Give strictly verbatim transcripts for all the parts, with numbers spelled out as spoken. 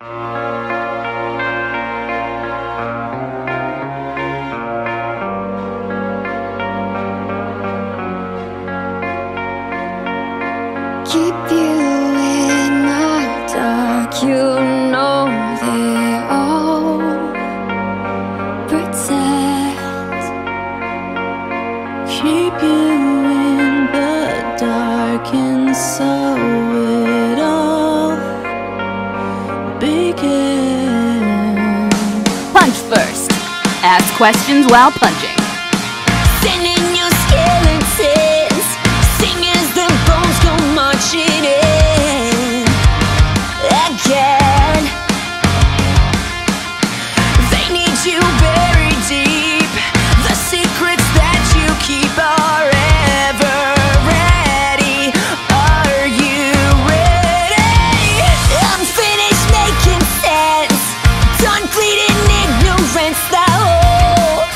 Keep you in the dark, you know they all pretend. Keep you in the dark, and so it all begins. Punch first. Ask questions while punching. Send in your skeletons. Sing as the bones go marching in again. They need you very deep. The secrets that you keep are ever ready. Are you ready? I'm finished making sense. Done bleeding ignorance. The whole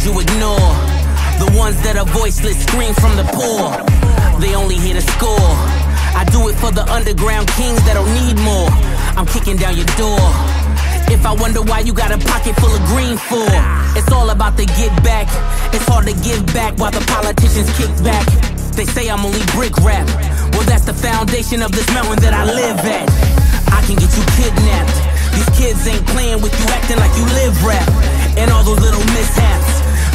that you ignore, the ones that are voiceless scream from the poor. They only hear the score. I do it for the underground kings that don't need more. I'm kicking down your door. If I wonder why you got a pocket full of green for, it's all about the get back. It's hard to give back while the politicians kick back. They say I'm only brick rap. Well, that's the foundation of this mountain that I live at. I can get you kidnapped. These kids ain't playing with you, acting like you live rap. And all those little mishaps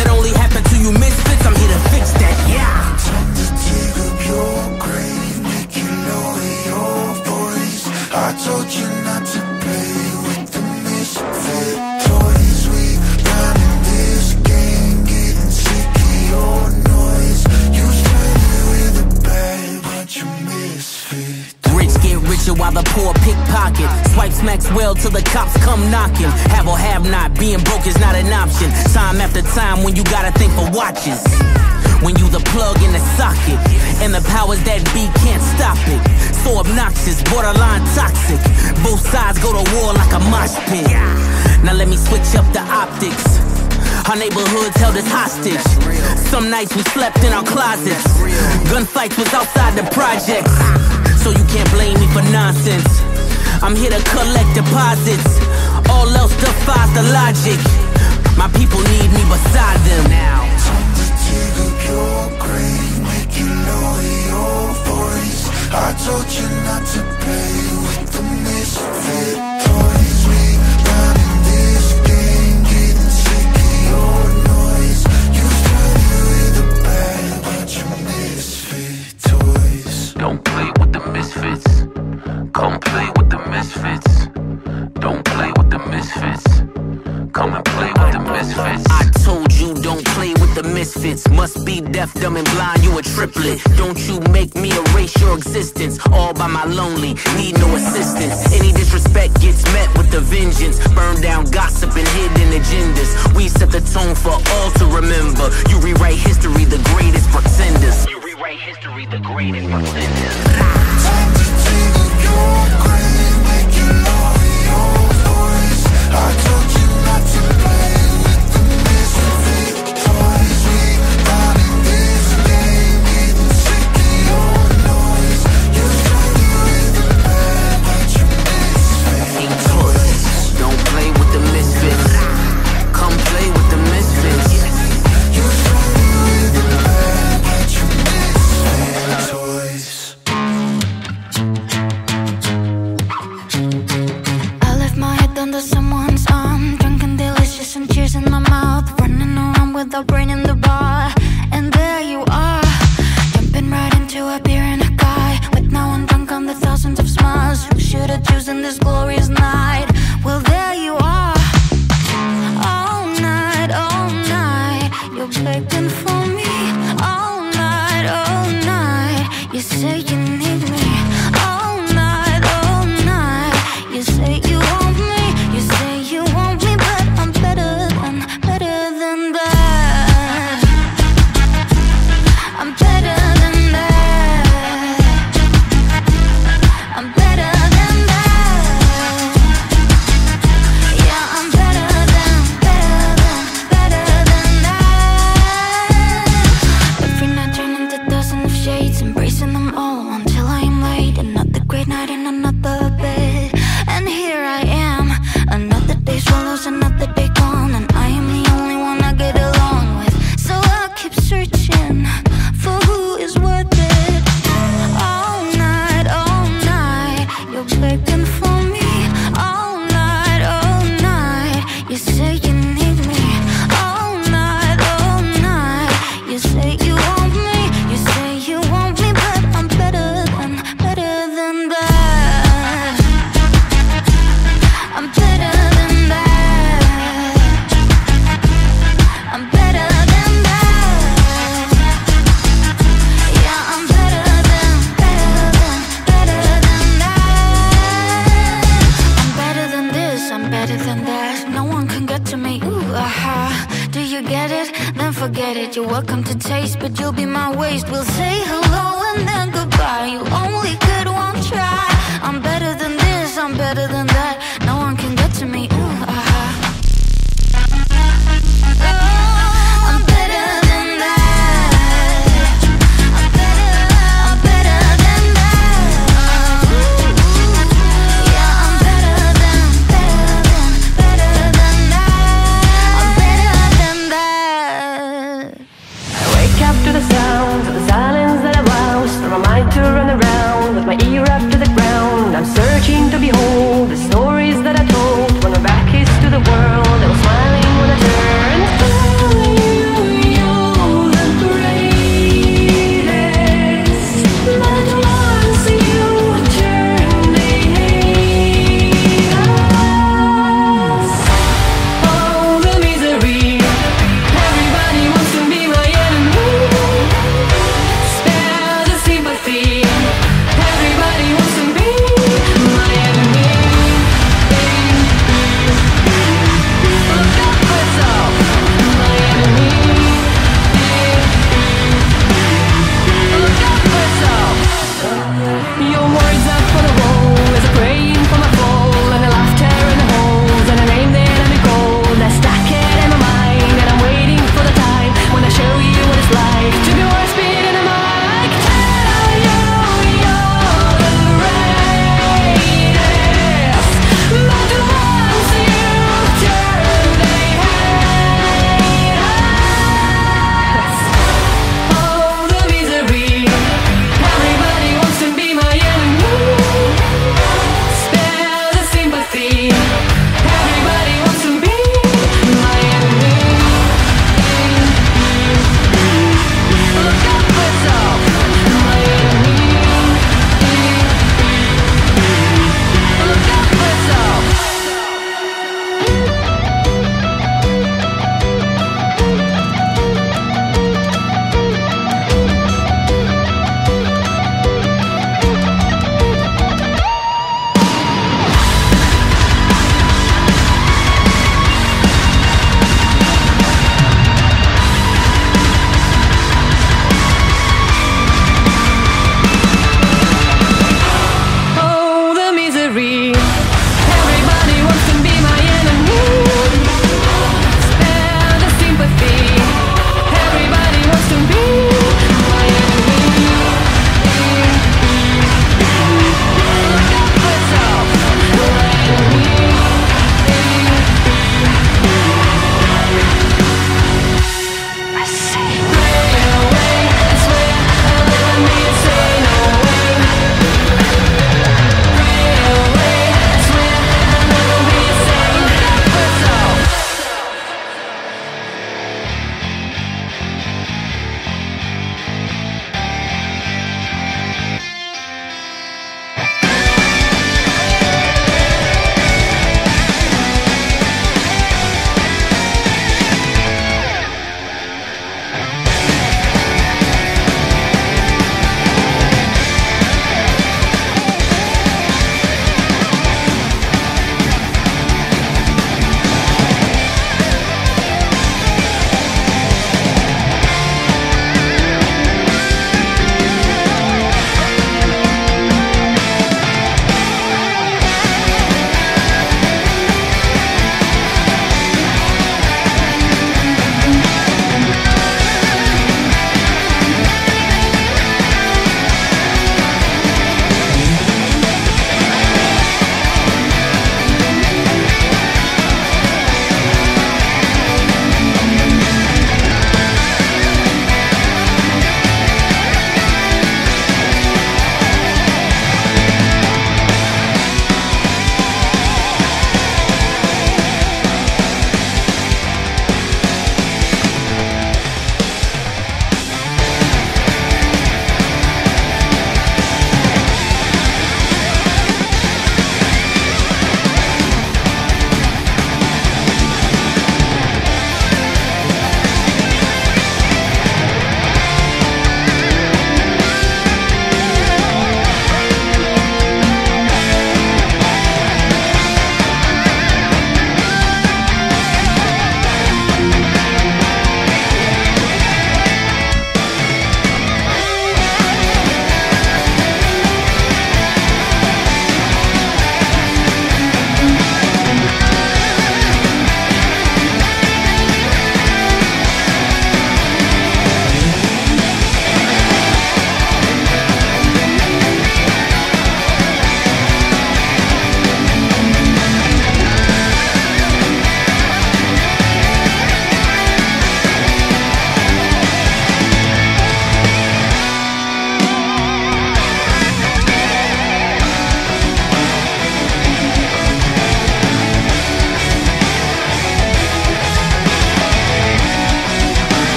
that only happen to you misfits, I'm here to fix that, yeah. Check to dig up your grave, make you know your voice. I told you not to play with the misfit toys. We run in this game, getting sick of your noise. You started with a bad bunch of misfits. Rich get richer while the poor pickpocket. Swipes Maxwell till the cops come knocking. Have or have not, being broke is not an option. Time after time when you gotta think for watches. When you the plug in the socket, and the powers that be can't stop it. So obnoxious, borderline toxic. Both sides go to war like a mosh pit. Now let me switch up the optics. Our neighborhoods held us hostage. Some nights we slept in our closets. Gunfights was outside the projects. So you can't blame me for nonsense. I'm here to collect deposits. All else defies the logic. My people need me beside them now. Time to dig up your grave, make you know your voice. I told you not to play with the misfit toys. We run in this game, getting sick of your noise. You started with a bad bunch of misfit toys. Don't play with the misfits. Come play with the misfits. Don't play with the misfits. Come and play with the misfits. I told you don't play with the misfits. Must be deaf, dumb, and blind, you a triplet. Don't you make me erase your existence. All by my lonely, need no assistance. Any disrespect gets met with a vengeance. Burn down gossip and hidden agendas. We set the tone for all to remember. You rewrite history, the greatest pretenders. You rewrite history, the greatest pretenders. Time to take your grave, make you know your voice. I told you not to play with the misfit toys. We run in this game, getting sick of your noise. You struggle with the bad, but you misfit toys. Don't play with the misfits. Come play with the misfits. You struggle with the bad, but you misfit toys. I left my head under someone's arm, drunk and delicious, and tears in my mouth, running around with a brain in the bar. And there you are, jumping right into a beer and a guy, with now I'm drunk on the thousands of smiles. Who should have chosen this glorious night? Well, there you are, all night, all night, you're begging for me. All night, all night, you say you need me. No one can get to me, ooh, ah-ha. Oh, searching to behold the stories that I told when my back is to the world. I was smiling when I turned. Only you're the greatest, but once you turn me hate. Oh, the misery. Everybody wants to be my enemy. Spare the sympathy. Everybody wants to be my enemy.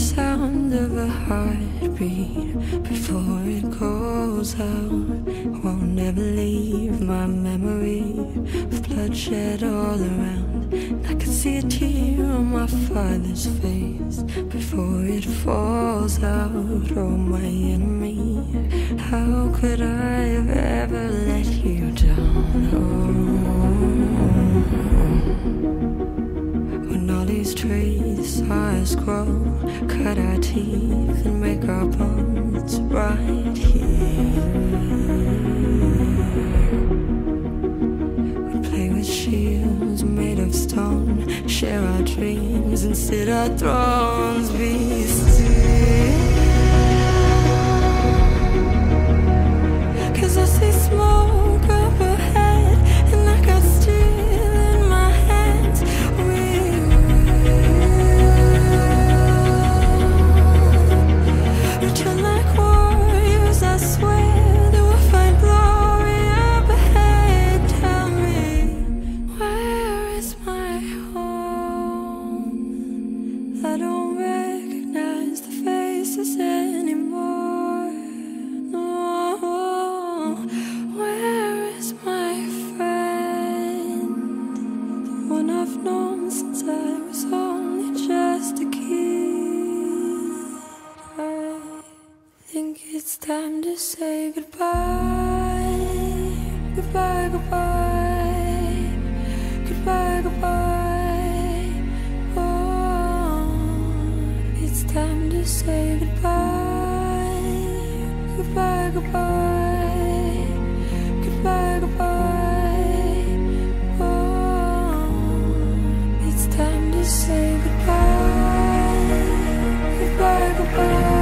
sound of a heartbeat before it calls out. Won't ever leave my memory, with bloodshed all around. And I can see a tear on my father's face before it falls out. Oh, my enemy, how could I have ever let you down? Oh. When all these traits are scroll, cut our teeth and make our bones right here. We play with shields made of stone, share our dreams and sit our thrones. Be still, 'cause I see smoke up ahead and I got still in my hands. We will return like warriors, I swear that we'll find glory up ahead. Tell me, where is my home? I don't recognize the faces anymore. It's time to say goodbye, goodbye, goodbye, goodbye, goodbye. Oh, it's time to say goodbye, goodbye, goodbye, goodbye, goodbye. Oh, it's time to say goodbye, goodbye, goodbye.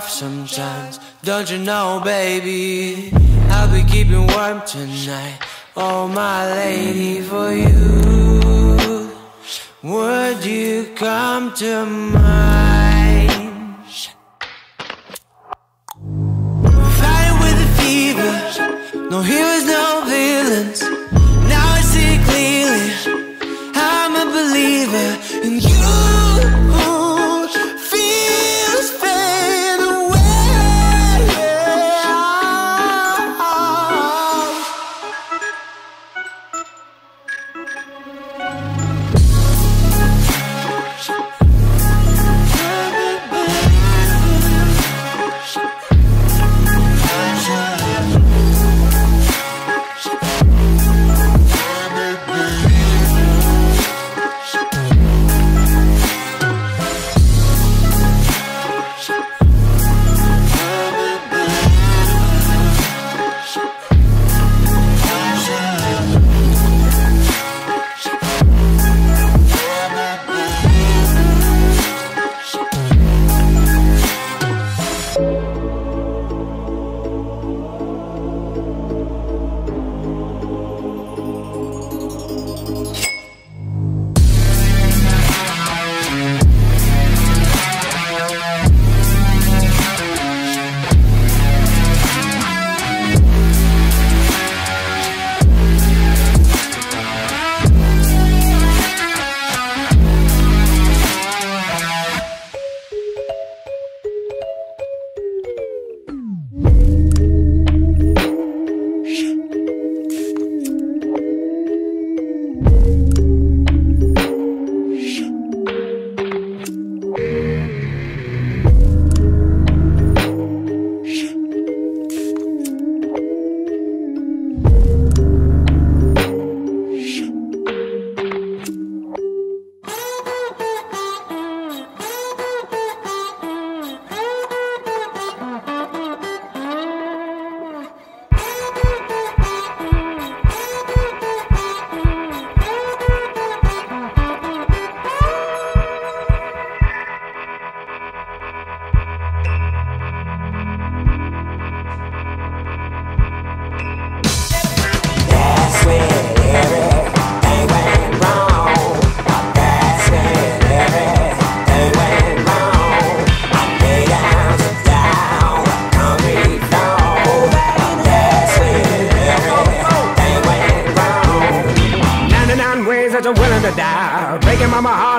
rough sometimes, don't you know, baby? I'll be keeping warm tonight, oh my lady, for you. Would you come to mine? Fighting with a fever, no heroes, no villains. Now I see clearly, I'm a believer in you.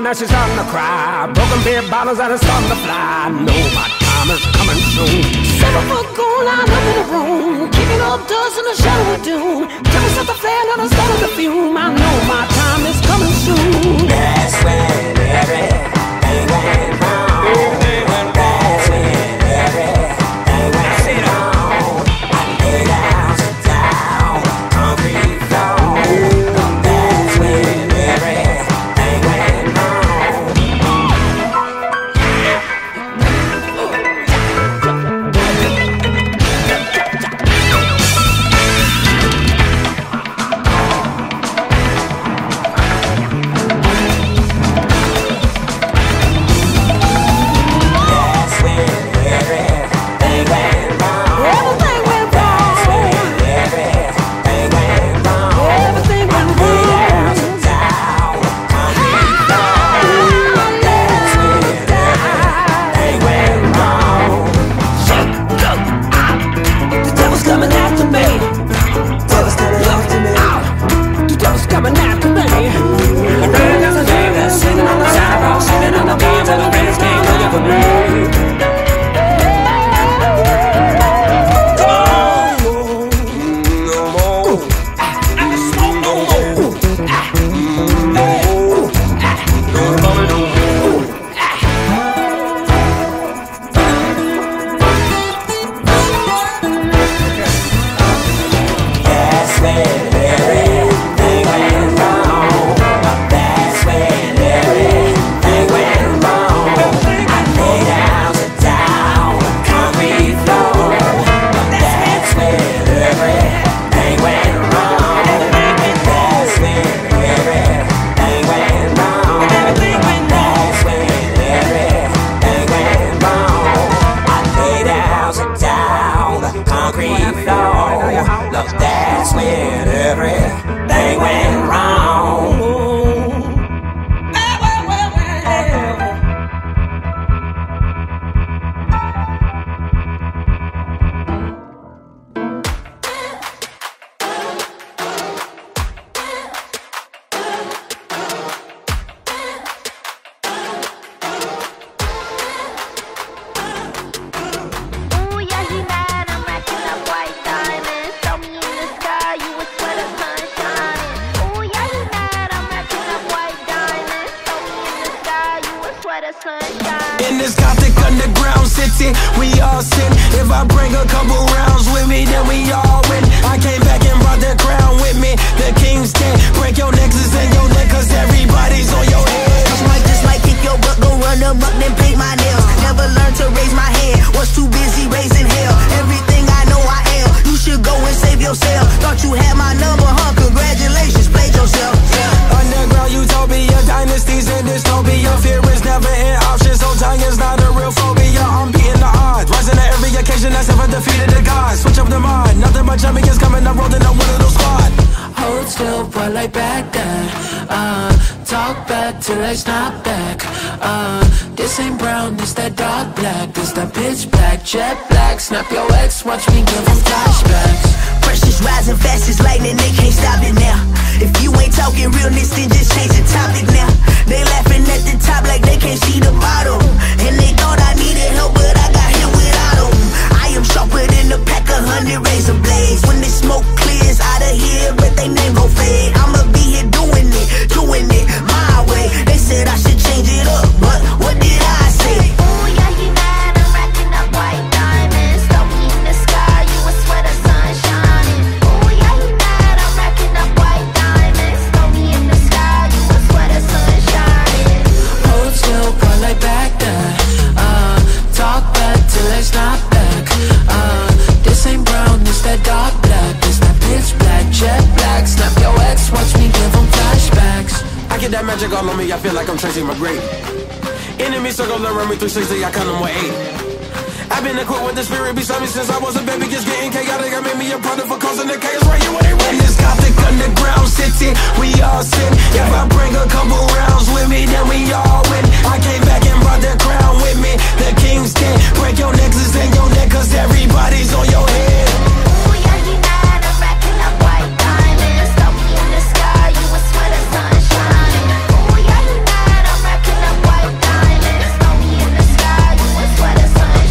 Now she's starting to cry. Broken beer bottles that are starting to fly. I know my time is coming soon. Seven foot goal line up in the room, kicking up dust in the shadow of doom. Jumping set the flare, now the start of the fume. I know my time is coming soon. That's when everything went wrong. That's when everything went wrong. I laid out to die, concrete floor. In this gothic underground city, we all sin. If I bring a couple rounds with me, then we all win. I came back and brought the crown with me. The king's dead. Break your necklaces and your neck, cause everybody's on your head. Just might, just might kick your butt, go run them up, then paint my nails. Never learned to raise my hand, was too busy raising hell. Everything I know I am, you should go and save yourself. Thought you had my number, huh? Congratulations, played yourself. Yeah. Underground utopia, dynasties and dystopia. Fear is never an option, so giant's not a real phobia. I'm beating the odds, rising to every occasion. That's ever defeated the gods. Switch up the mind, nothing but champions coming. I'm rolling up with a little squad. Hold still, but like back then. Uh, talk back till I snap back. Uh, this ain't brown, this that dark black, this that pitch black, jet black. Snap your ex, watch me give them flashbacks. Pressure's rising fast as lightning, they can't stop it now. If you ain't talking realness, then just change the topic now. They laughing at the top like they can't see the bottom. And they thought I needed help, but I got hit without them. I am sharper than a pack of hundred razor blades. When the smoke clears, out of here, but they name gon' fade. I'ma be here doing it, doing it my way. They said I should change it up, but what did I say? Ooh, yeah, he mad, I'm racking up white diamonds. Stoking the sky, you a sweater, sunshine. Like back then, uh, talk back till I snap back. Uh, this ain't brown, this that dark black, this that pitch black, jet black. Snap your ex, watch me give them flashbacks. I get that magic all on me, I feel like I'm tracing my grave. Enemy circle around me three sixty, I count them with eight. I've been equipped with the spirit beside me since I was a baby. It's getting chaotic, I made me a product for causing the chaos. Right here when they run this gothic underground city, we all sin. If I bring a couple rounds with me, then we all win. I came back and brought the crown with me. The king's dead. Break your necklaces and your neck, cause everybody's on your head. Ooh, yeah, he mad, I'm racking up white diamonds. Stoking in the sky, you a sweater, sun shining. Ooh, yeah, he mad, I'm racking up white diamonds. Stoking in the sky, you a sweater, sun shining.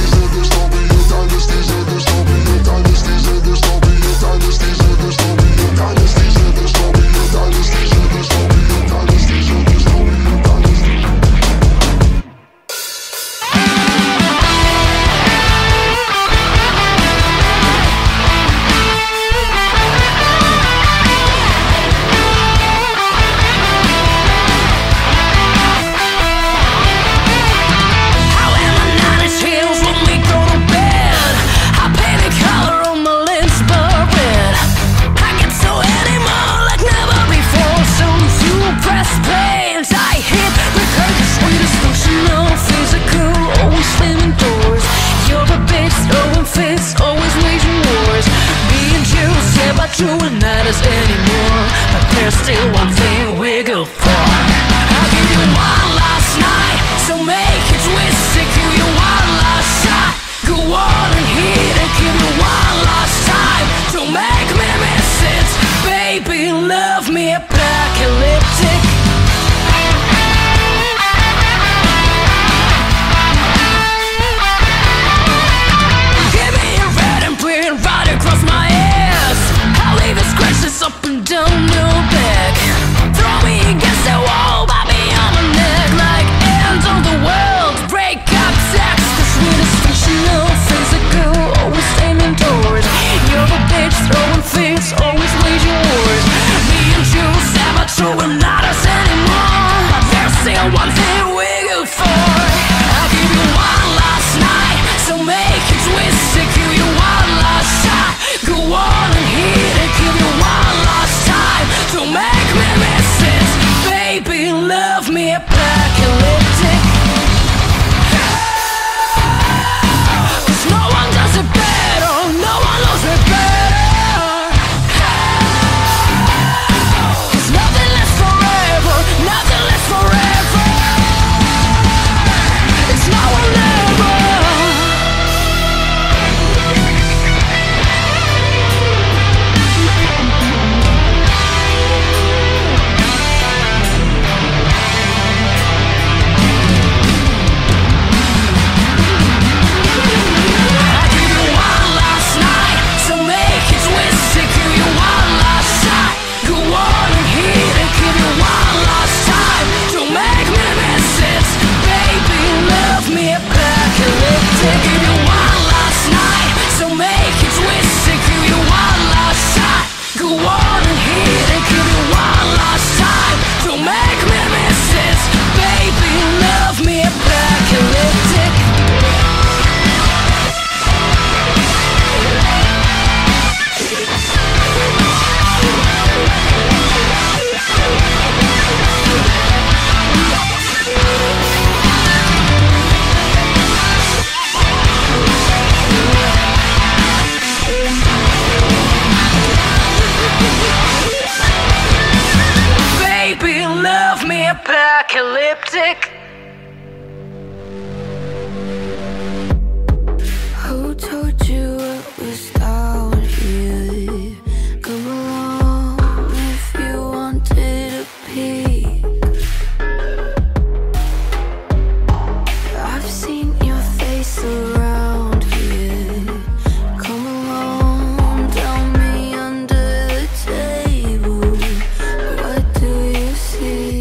Dynasties of dystopia, dynasties of dystopia, dynasties of dystopia, dynasties of dystopia, dynasties of dystopia, dynasties of dystopia, dynasties of dystopia. apocalyptic. Who told you it was down here? Come along if you wanted a peek. I've seen your face around here. Come along, down me under the table. What do you see?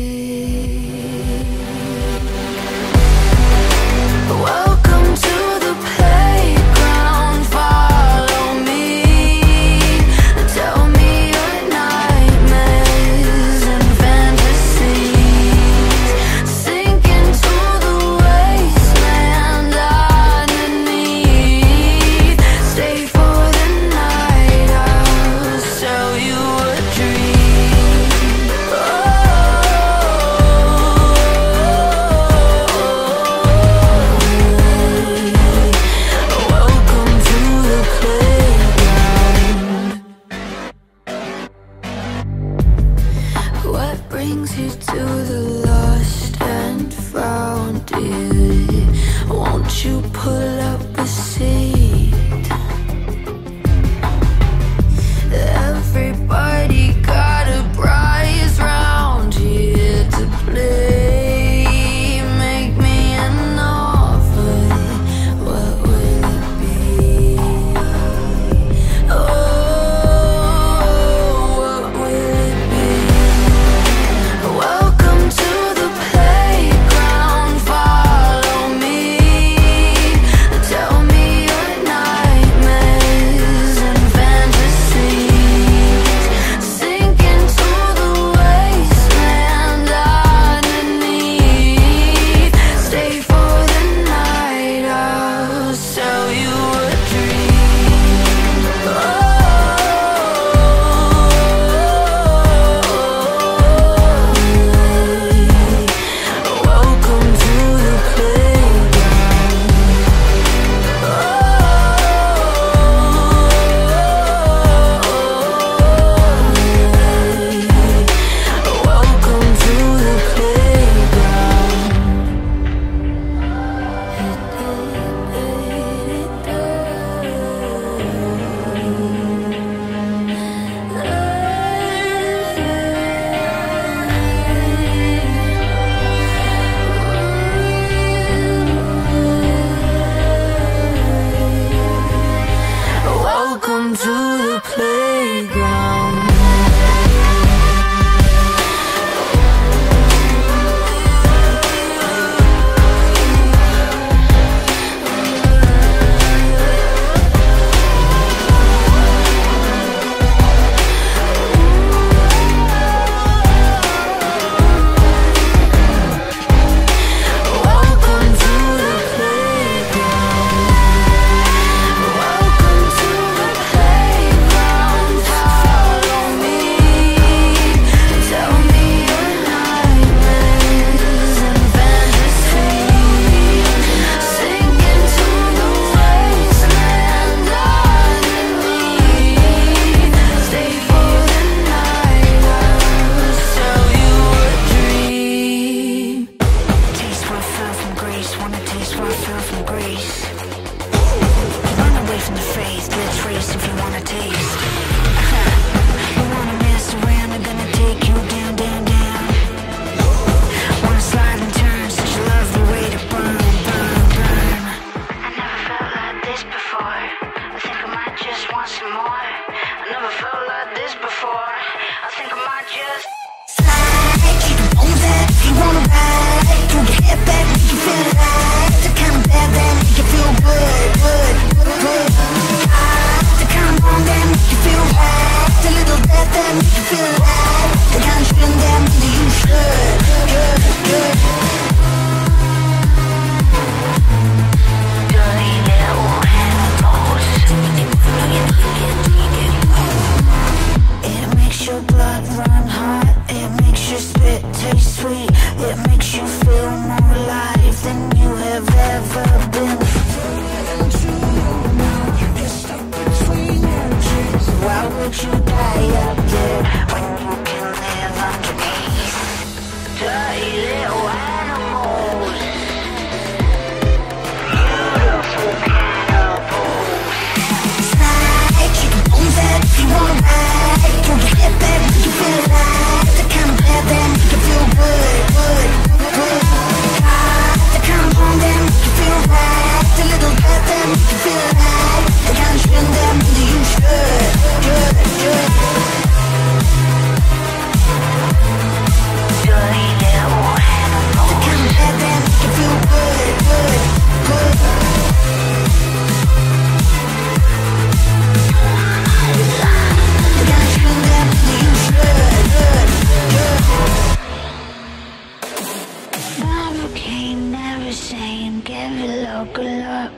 saying give it local up,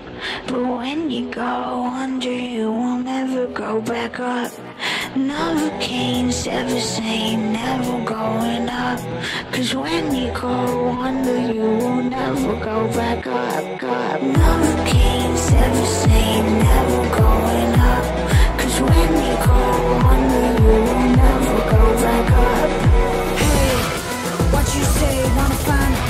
but when you go under you will never go back up. Novocaines ever saying never going up, cause when you go under you will never go back up, up. Novocaines ever saying never going up, cause when you go under you will never go back up. Hey, what you say, wanna find